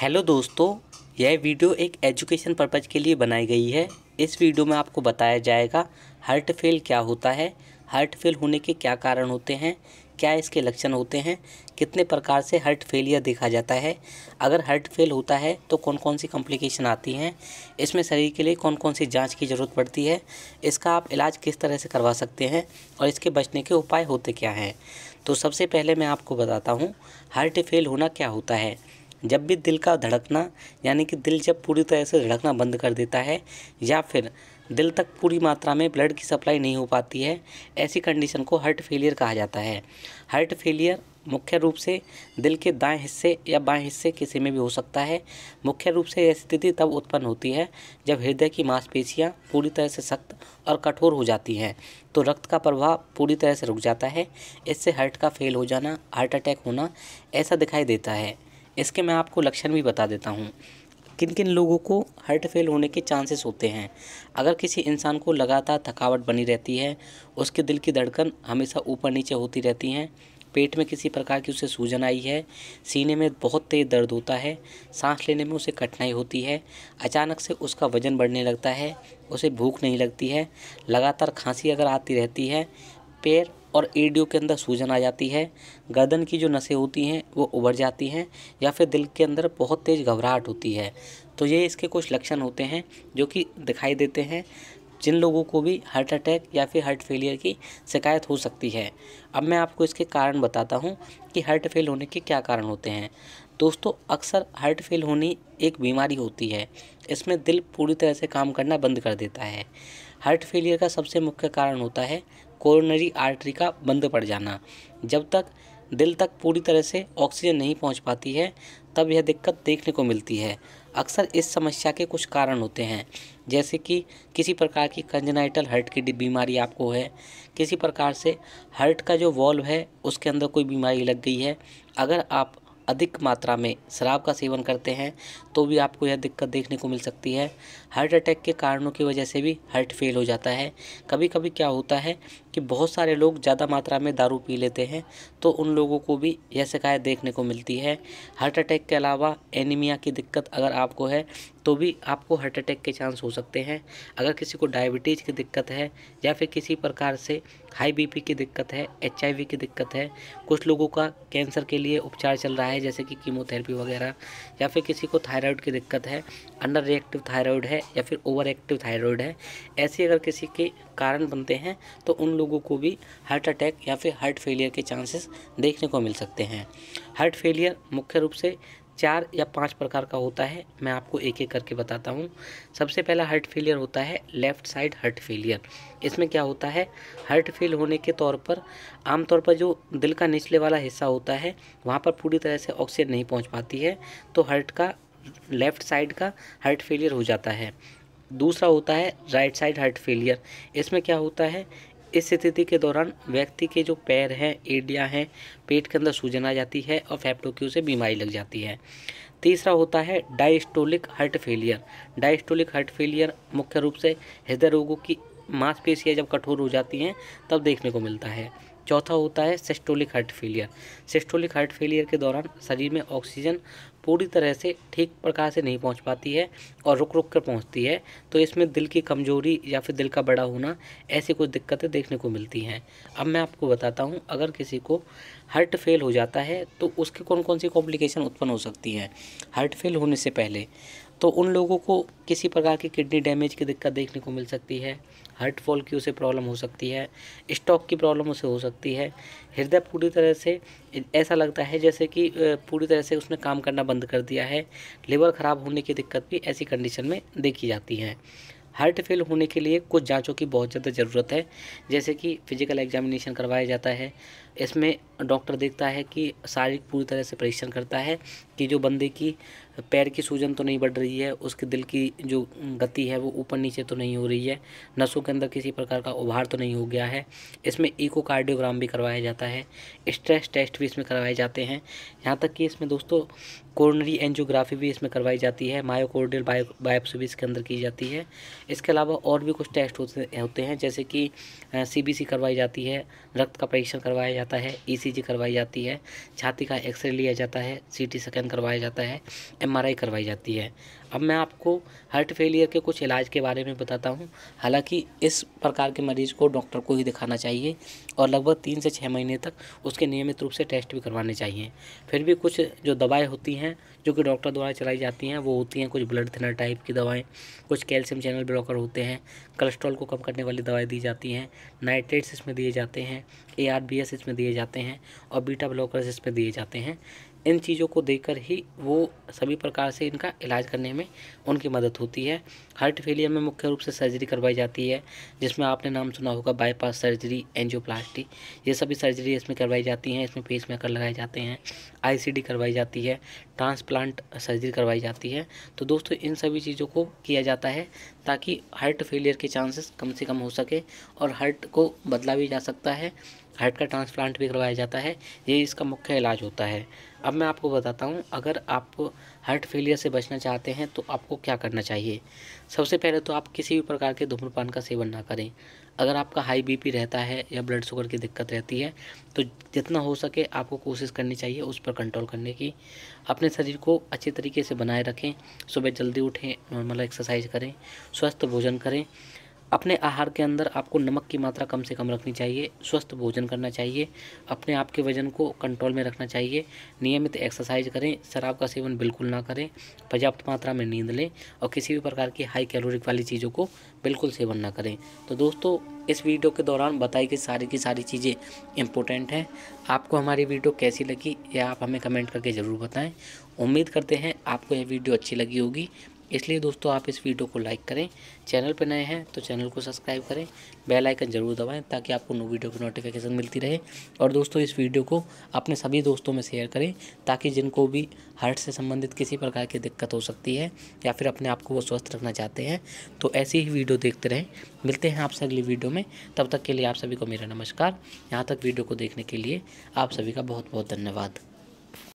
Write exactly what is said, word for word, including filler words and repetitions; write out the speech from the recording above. Hello दोस्तों, यह video एक एजुकेशन पर्पज़ के लिए बनाई गई है। इस वीडियो में आपको बताया जाएगा हार्ट फेल क्या होता है, हार्ट फेल होने के क्या कारण होते हैं, क्या इसके लक्षण होते हैं, कितने प्रकार से हार्ट फेलियर देखा जाता है, अगर हार्ट फेल होता है तो कौन कौन सी कॉम्प्लिकेशन आती हैं, इसमें शरीर के लिए कौन कौन सी जांच की ज़रूरत पड़ती है, इसका आप इलाज किस तरह से करवा सकते हैं और इसके बचने के उपाय होते क्या हैं। तो सबसे पहले मैं आपको बताता हूँ हार्ट फेल होना क्या होता है। जब भी दिल का धड़कना यानी कि दिल जब पूरी तरह से धड़कना बंद कर देता है या फिर दिल तक पूरी मात्रा में ब्लड की सप्लाई नहीं हो पाती है, ऐसी कंडीशन को हार्ट फेलियर कहा जाता है। हार्ट फेलियर मुख्य रूप से दिल के दाएं हिस्से या बाएं हिस्से किसी में भी हो सकता है। मुख्य रूप से यह स्थिति तब उत्पन्न होती है जब हृदय की मांसपेशियां पूरी तरह से सख्त और कठोर हो जाती हैं, तो रक्त का प्रवाह पूरी तरह से रुक जाता है। इससे हार्ट का फेल हो जाना, हार्ट अटैक होना ऐसा दिखाई देता है। इसके मैं आपको लक्षण भी बता देता हूँ किन किन लोगों को हार्ट फेल होने के चांसेस होते हैं। अगर किसी इंसान को लगातार थकावट बनी रहती है, उसके दिल की धड़कन हमेशा ऊपर नीचे होती रहती है, पेट में किसी प्रकार की उसे सूजन आई है, सीने में बहुत तेज़ दर्द होता है, सांस लेने में उसे कठिनाई होती है, अचानक से उसका वजन बढ़ने लगता है, उसे भूख नहीं लगती है, लगातार खांसी अगर आती रहती है, पैर और एड़ियों के अंदर सूजन आ जाती है, गर्दन की जो नसें होती हैं वो उभर जाती हैं, या फिर दिल के अंदर बहुत तेज़ घबराहट होती है। तो ये इसके कुछ लक्षण होते हैं जो कि दिखाई देते हैं जिन लोगों को भी हार्ट अटैक या फिर हार्ट फेलियर की शिकायत हो सकती है। अब मैं आपको इसके कारण बताता हूँ कि हार्ट फेल होने के क्या कारण होते हैं। दोस्तों, अक्सर हार्ट फेल होनी एक बीमारी होती है, इसमें दिल पूरी तरह से काम करना बंद कर देता है। हार्ट फेलियर का सबसे मुख्य कारण होता है कोरोनरी आर्टरी का बंद पड़ जाना। जब तक दिल तक पूरी तरह से ऑक्सीजन नहीं पहुंच पाती है तब यह दिक्कत देखने को मिलती है। अक्सर इस समस्या के कुछ कारण होते हैं, जैसे कि किसी प्रकार की कंजनाइटल हार्ट की बीमारी आपको है, किसी प्रकार से हार्ट का जो वॉल्व है उसके अंदर कोई बीमारी लग गई है। अगर आप अधिक मात्रा में शराब का सेवन करते हैं तो भी आपको यह दिक्कत देखने को मिल सकती है। हार्ट अटैक के कारणों की वजह से भी हार्ट फेल हो जाता है। कभी कभी क्या होता है कि बहुत सारे लोग ज़्यादा मात्रा में दारू पी लेते हैं तो उन लोगों को भी यह शिकायत देखने को मिलती है। हार्ट अटैक के अलावा एनीमिया की दिक्कत अगर आपको है तो भी आपको हार्ट अटैक के चांस हो सकते हैं। अगर किसी को डायबिटीज़ की दिक्कत है या फिर किसी प्रकार से हाई बीपी की दिक्कत है, एचआईवी की दिक्कत है, कुछ लोगों का कैंसर के लिए उपचार चल रहा है जैसे कि कीमोथेरेपी वगैरह, या फिर किसी को थायराइड की दिक्कत है, अंडर रिएक्टिव थायराइड है या फिर ओवर एक्टिव थायराइड है, ऐसे अगर किसी के कारण बनते हैं तो उन लोगों को भी हार्ट अटैक या फिर हार्ट फेलियर के चांसेस देखने को मिल सकते हैं। हार्ट फेलियर मुख्य रूप से चार या पांच प्रकार का होता है, मैं आपको एक एक करके बताता हूँ। सबसे पहला हार्ट फेलियर होता है लेफ़्ट साइड हार्ट फेलियर। इसमें क्या होता है, हार्ट फेल होने के तौर पर आमतौर पर जो दिल का निचले वाला हिस्सा होता है वहाँ पर पूरी तरह से ऑक्सीजन नहीं पहुँच पाती है, तो हार्ट का लेफ़्ट साइड का हार्ट फेलियर हो जाता है। दूसरा होता है राइट साइड हार्ट फेलियर। इसमें क्या होता है, इस स्थिति के दौरान व्यक्ति के जो पैर हैं, एड़ियाँ हैं, पेट के अंदर सूजन आ जाती है और फेफड़ों की उसे बीमारी लग जाती है। तीसरा होता है diastolic heart failure. Diastolic heart failure मुख्य रूप से हृदय रोगों की मांसपेशियां जब कठोर हो जाती हैं तब देखने को मिलता है। चौथा होता है systolic heart failure. Systolic heart failure के दौरान शरीर में ऑक्सीजन पूरी तरह से ठीक प्रकार से नहीं पहुंच पाती है और रुक रुक कर पहुंचती है, तो इसमें दिल की कमजोरी या फिर दिल का बड़ा होना ऐसी कुछ दिक्कतें देखने को मिलती हैं। अब मैं आपको बताता हूं अगर किसी को हार्ट फेल हो जाता है तो उसके कौन कौन सी कॉम्प्लिकेशन उत्पन्न हो सकती हैं हार्ट फेल होने से पहले। तो उन लोगों को किसी प्रकार की किडनी डैमेज की दिक्कत देखने को मिल सकती है, हार्ट फॉल की उसे प्रॉब्लम हो सकती है, स्ट्रोक की प्रॉब्लम उसे हो सकती है, हृदय पूरी तरह से ऐसा लगता है जैसे कि पूरी तरह से उसने काम करना बंद कर दिया है, लिवर ख़राब होने की दिक्कत भी ऐसी कंडीशन में देखी जाती है। हार्ट फेल होने के लिए कुछ जांचों की बहुत ज़्यादा ज़रूरत है, जैसे कि फिजिकल एग्जामिनेशन करवाया जाता है, इसमें डॉक्टर देखता है कि शारीरिक पूरी तरह से परीक्षण करता है कि जो बंदे की पैर की सूजन तो नहीं बढ़ रही है, उसके दिल की जो गति है वो ऊपर नीचे तो नहीं हो रही है, नसों के अंदर किसी प्रकार का उभार तो नहीं हो गया है। इसमें इकोकार्डियोग्राम भी करवाया जाता है, स्ट्रेस टेस्ट भी इसमें करवाए जाते हैं, यहाँ तक कि इसमें दोस्तों कोरोनरी एंजियोग्राफी भी इसमें करवाई जाती है, मायोकार्डियल बायोप्सी भी इसके अंदर की जाती है। इसके अलावा और भी कुछ टेस्ट होते होते हैं जैसे कि सी बी सी करवाई जाती है, रक्त का परीक्षण करवाया जाता है, ईसीजी करवाई जाती है, छाती का एक्सरे लिया जाता है, सीटी स्कैन करवाया जाता है, एमआरआई करवाई जाती है। अब मैं आपको हार्ट फेलियर के कुछ इलाज के बारे में बताता हूँ। हालांकि इस प्रकार के मरीज़ को डॉक्टर को ही दिखाना चाहिए और लगभग तीन से छः महीने तक उसके नियमित रूप से टेस्ट भी करवाने चाहिए। फिर भी कुछ जो दवाएं होती हैं जो कि डॉक्टर द्वारा चलाई जाती हैं वो होती हैं कुछ ब्लड थिनर टाइप की दवाएं, कुछ कैल्शियम चैनल ब्लॉकर होते हैं, कोलेस्ट्रॉल को कम करने वाली दवाएँ दी जाती हैं, नाइट्रेट्स इसमें दिए जाते हैं, ए आर बी एस इसमें दिए जाते हैं और बीटा ब्लॉकर्स इसमें दिए जाते हैं। इन चीज़ों को देखकर ही वो सभी प्रकार से इनका इलाज करने में उनकी मदद होती है। हार्ट फेलियर में मुख्य रूप से सर्जरी करवाई जाती है, जिसमें आपने नाम सुना होगा बाईपास सर्जरी, एंजियोप्लास्टी, ये सभी सर्जरी इसमें करवाई जाती हैं। इसमें पेसमेकर लगाए जाते हैं, आईसीडी करवाई जाती है, ट्रांसप्लांट सर्जरी करवाई जाती है। तो दोस्तों इन सभी चीज़ों को किया जाता है ताकि हार्ट फेलियर के चांसेस कम से कम हो सके और हार्ट को बदला भी जा सकता है। हार्ट का ट्रांसप्लांट भी करवाया जाता है, ये इसका मुख्य इलाज होता है। अब मैं आपको बताता हूँ अगर आप हार्ट फेलियर से बचना चाहते हैं तो आपको क्या करना चाहिए। सबसे पहले तो आप किसी भी प्रकार के धूम्रपान का सेवन ना करें। अगर आपका हाई बीपी रहता है या ब्लड शुगर की दिक्कत रहती है तो जितना हो सके आपको कोशिश करनी चाहिए उस पर कंट्रोल करने की। अपने शरीर को अच्छे तरीके से बनाए रखें, सुबह जल्दी उठें, नॉर्मल एक्सरसाइज करें, स्वस्थ भोजन करें। अपने आहार के अंदर आपको नमक की मात्रा कम से कम रखनी चाहिए, स्वस्थ भोजन करना चाहिए, अपने आप के वजन को कंट्रोल में रखना चाहिए, नियमित एक्सरसाइज करें, शराब का सेवन बिल्कुल ना करें, पर्याप्त मात्रा में नींद लें और किसी भी प्रकार की हाई कैलोरिक वाली चीज़ों को बिल्कुल सेवन ना करें। तो दोस्तों इस वीडियो के दौरान बताई गई सारी की सारी चीज़ें इंपॉर्टेंट हैं। आपको हमारी वीडियो कैसी लगी यह आप हमें कमेंट करके ज़रूर बताएँ। उम्मीद करते हैं आपको यह वीडियो अच्छी लगी होगी, इसलिए दोस्तों आप इस वीडियो को लाइक करें, चैनल पर नए हैं तो चैनल को सब्सक्राइब करें, बेल आइकन ज़रूर दबाएं ताकि आपको न्यू वीडियो की नोटिफिकेशन मिलती रहे। और दोस्तों इस वीडियो को अपने सभी दोस्तों में शेयर करें ताकि जिनको भी हार्ट से संबंधित किसी प्रकार की दिक्कत हो सकती है या फिर अपने आप को वो स्वस्थ रखना चाहते हैं तो ऐसी ही वीडियो देखते रहें। मिलते हैं आपसे अगली वीडियो में, तब तक के लिए आप सभी को मेरा नमस्कार। यहाँ तक वीडियो को देखने के लिए आप सभी का बहुत बहुत धन्यवाद।